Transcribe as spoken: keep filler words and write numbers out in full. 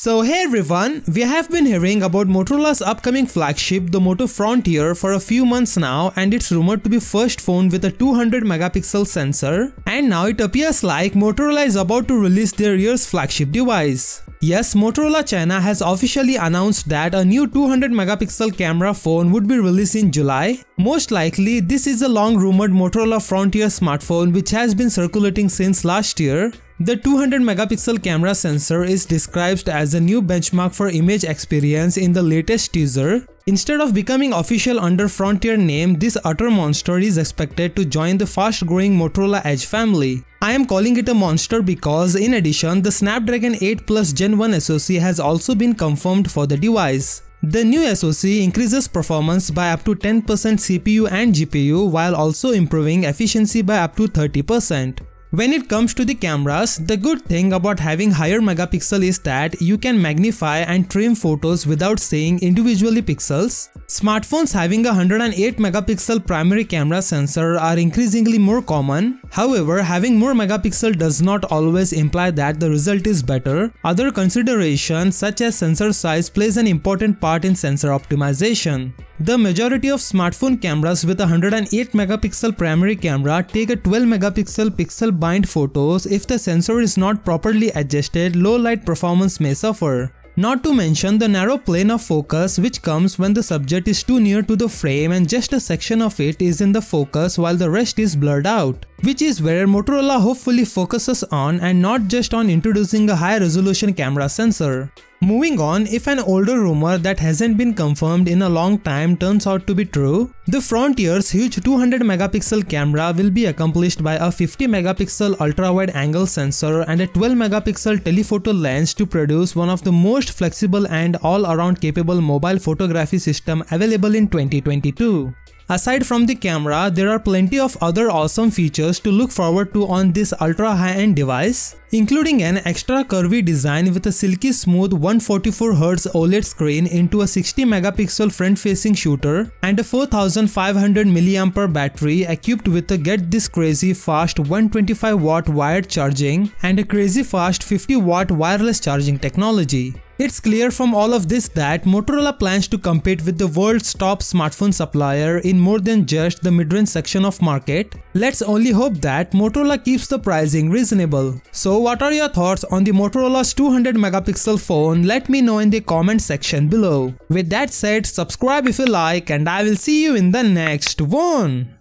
So hey everyone, we have been hearing about Motorola's upcoming flagship, the Moto Frontier, for a few months now, and it's rumored to be first phone with a two hundred megapixel sensor, and now it appears like Motorola is about to release their year's flagship device. Yes, Motorola China has officially announced that a new two hundred megapixel camera phone would be released in July. Most likely, this is the long rumored Motorola Frontier smartphone which has been circulating since last year. The two hundred megapixel camera sensor is described as a new benchmark for image experience in the latest teaser. Instead of becoming official under Frontier name, this utter monster is expected to join the fast-growing Motorola Edge family. I am calling it a monster because, in addition, the Snapdragon eight plus gen one S O C has also been confirmed for the device. The new S O C increases performance by up to ten percent C P U and G P U while also improving efficiency by up to thirty percent. When it comes to the cameras, the good thing about having higher megapixel is that you can magnify and trim photos without seeing individually pixels. Smartphones having a one hundred eight megapixel primary camera sensor are increasingly more common. However, having more megapixel does not always imply that the result is better. Other considerations such as sensor size plays an important part in sensor optimization. The majority of smartphone cameras with a one hundred eight megapixel primary camera take a twelve megapixel pixel bind photos. If the sensor is not properly adjusted, low light performance may suffer. Not to mention the narrow plane of focus which comes when the subject is too near to the frame and just a section of it is in the focus while the rest is blurred out, which is where Motorola hopefully focuses on and not just on introducing a high-resolution camera sensor. Moving on, if an older rumor that hasn't been confirmed in a long time turns out to be true, the Frontier's huge two hundred megapixel camera will be accomplished by a fifty megapixel ultra-wide angle sensor and a twelve megapixel telephoto lens to produce one of the most flexible and all-around capable mobile photography system available in twenty twenty-two. Aside from the camera, there are plenty of other awesome features to look forward to on this ultra high-end device, including an extra curvy design with a silky smooth one hundred forty-four hertz OLED screen into a sixty megapixel front-facing shooter and a four thousand five hundred milliamp hour battery equipped with a get this crazy fast one hundred twenty-five watt wired charging and a crazy fast fifty watt wireless charging technology. It's clear from all of this that Motorola plans to compete with the world's top smartphone supplier in more than just the mid-range section of market. Let's only hope that Motorola keeps the pricing reasonable. So what are your thoughts on the Motorola's two hundred megapixel phone? Let me know in the comment section below. With that said, subscribe if you like and I will see you in the next one.